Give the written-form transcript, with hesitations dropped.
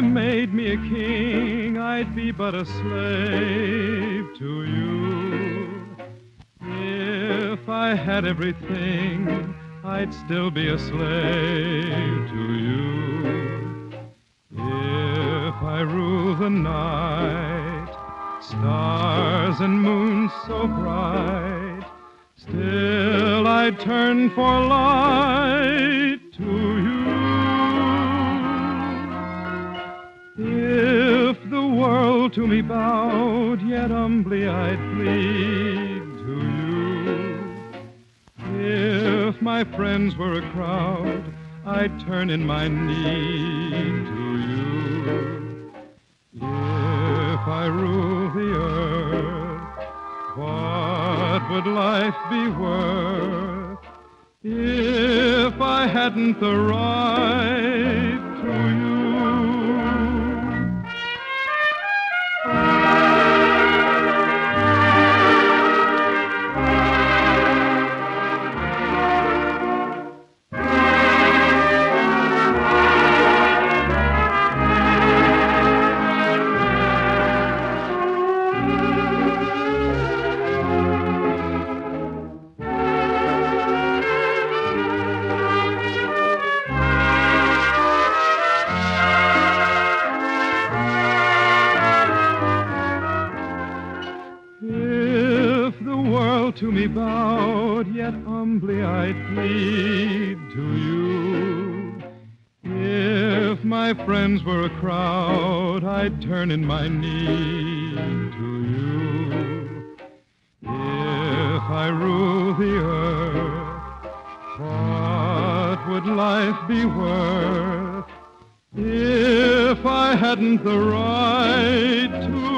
they made me a king, I'd be but a slave to you. If I had everything, I'd still be a slave to you. If I rule the night, stars and moons so bright, still I'd turn for light to you. If the world to me bowed, yet humbly I'd plead to you. If my friends were a crowd, I'd turn in my need to you. If I rule the earth, what would life be worth if I hadn't the right to you? To me bowed, yet humbly I'd plead to you. If my friends were a crowd, I'd turn in my knee to you. If I rule the earth, what would life be worth if I hadn't the right to